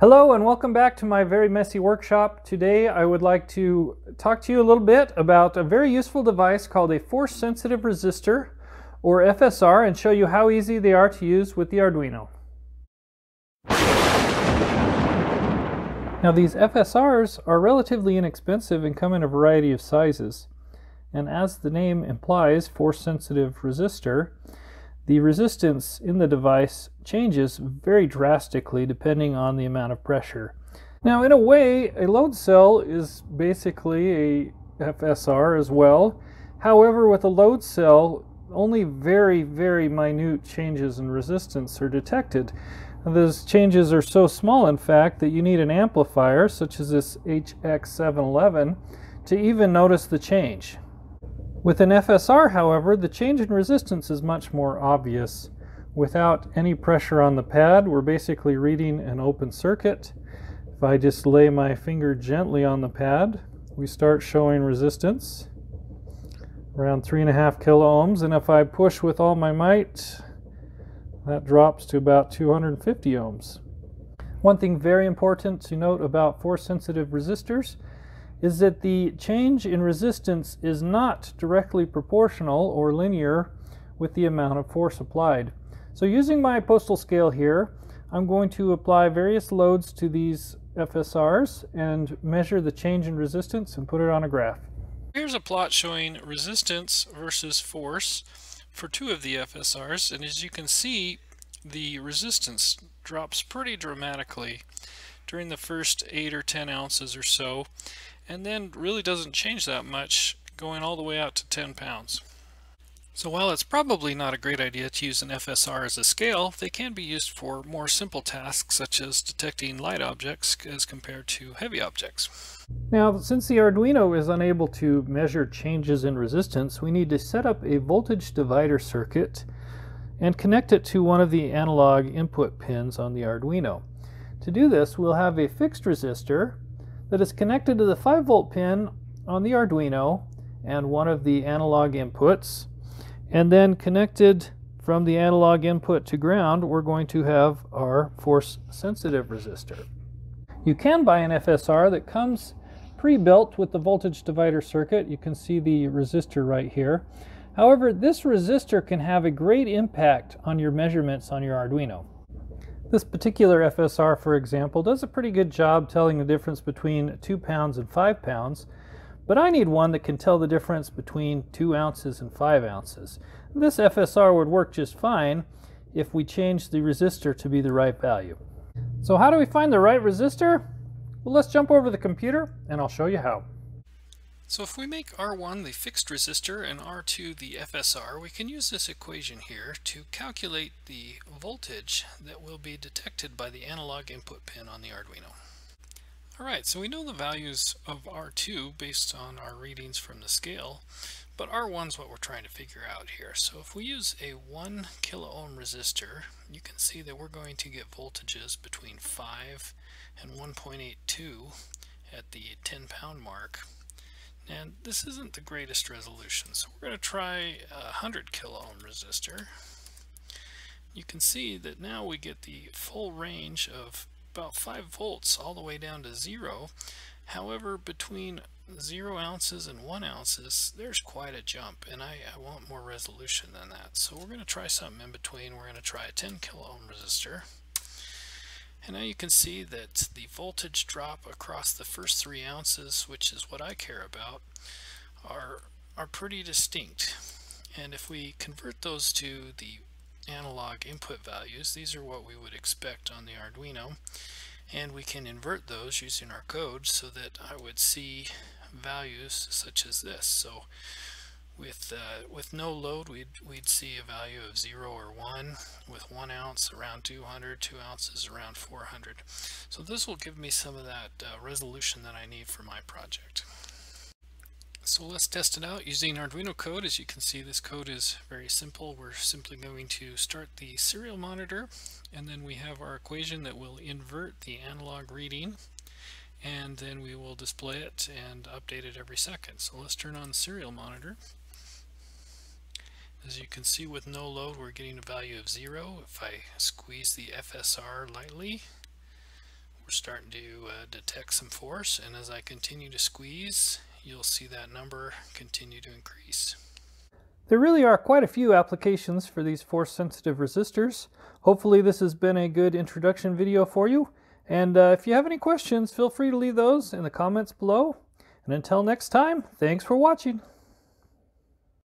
Hello and welcome back to my very messy workshop. Today I would like to talk to you a little bit about a very useful device called a force sensitive resistor, or FSR, and show you how easy they are to use with the Arduino. Now these FSRs are relatively inexpensive and come in a variety of sizes. And as the name implies, force sensitive resistor, the resistance in the device changes very drastically depending on the amount of pressure. Now, in a way, a load cell is basically a FSR as well. However, with a load cell, only very, very minute changes in resistance are detected. And those changes are so small, in fact, that you need an amplifier, such as this HX711, to even notice the change. With an FSR, however, the change in resistance is much more obvious. Without any pressure on the pad, we're basically reading an open circuit. If I just lay my finger gently on the pad, we start showing resistance around 3.5 kilo ohms, and if I push with all my might, that drops to about 250 ohms. One thing very important to note about force-sensitive resistors is that the change in resistance is not directly proportional or linear with the amount of force applied. So using my postal scale here, I'm going to apply various loads to these FSRs and measure the change in resistance and put it on a graph. Here's a plot showing resistance versus force for two of the FSRs, and as you can see, the resistance drops pretty dramatically during the first 8 or 10 ounces or so, and then really doesn't change that much, going all the way out to 10 pounds. So while it's probably not a great idea to use an FSR as a scale, they can be used for more simple tasks, such as detecting light objects as compared to heavy objects. Now, since the Arduino is unable to measure changes in resistance, we need to set up a voltage divider circuit and connect it to one of the analog input pins on the Arduino. To do this, we'll have a fixed resistor that is connected to the 5 volt pin on the Arduino and one of the analog inputs, and then connected from the analog input to ground, we're going to have our force sensitive resistor. You can buy an FSR that comes pre-built with the voltage divider circuit. You can see the resistor right here. However, this resistor can have a great impact on your measurements on your Arduino. This particular FSR, for example, does a pretty good job telling the difference between 2 pounds and 5 pounds, but I need one that can tell the difference between 2 ounces and 5 ounces. This FSR would work just fine if we change the resistor to be the right value. So how do we find the right resistor? Well, let's jump over to the computer and I'll show you how. So if we make R1 the fixed resistor and R2 the FSR, we can use this equation here to calculate the voltage that will be detected by the analog input pin on the Arduino. Alright, so we know the values of R2 based on our readings from the scale, but R1's what we're trying to figure out here. So if we use a 1 kilo ohm resistor, you can see that we're going to get voltages between 5 and 1.82 at the 10 pound mark. And this isn't the greatest resolution, so we're going to try a 100 kilo ohm resistor. You can see that now we get the full range of about 5 volts all the way down to 0. However, between 0 ounces and 1 ounces, there's quite a jump, and I want more resolution than that. So we're going to try something in between. We're going to try a 10 kilo ohm resistor. And now you can see that the voltage drop across the first 3 ounces, which is what I care about, are pretty distinct. And if we convert those to the analog input values, these are what we would expect on the Arduino. And we can invert those using our code so that I would see values such as this. So with no load, we'd see a value of 0 or 1, with 1 ounce around 200, 2 ounces around 400. So this will give me some of that resolution that I need for my project. So let's test it out using Arduino code. As you can see, this code is very simple. We're simply going to start the serial monitor, and then we have our equation that will invert the analog reading, and then we will display it and update it every second. So let's turn on the serial monitor. As you can see, with no load, we're getting a value of 0. If I squeeze the FSR lightly, we're we're starting to detect some force, and as I continue to squeeze, you'll see that number continue to increase. There really are quite a few applications for these force-sensitive resistors. Hopefully this has been a good introduction video for you, and if you have any questions, feel free to leave those in the comments below. And until next time, thanks for watching.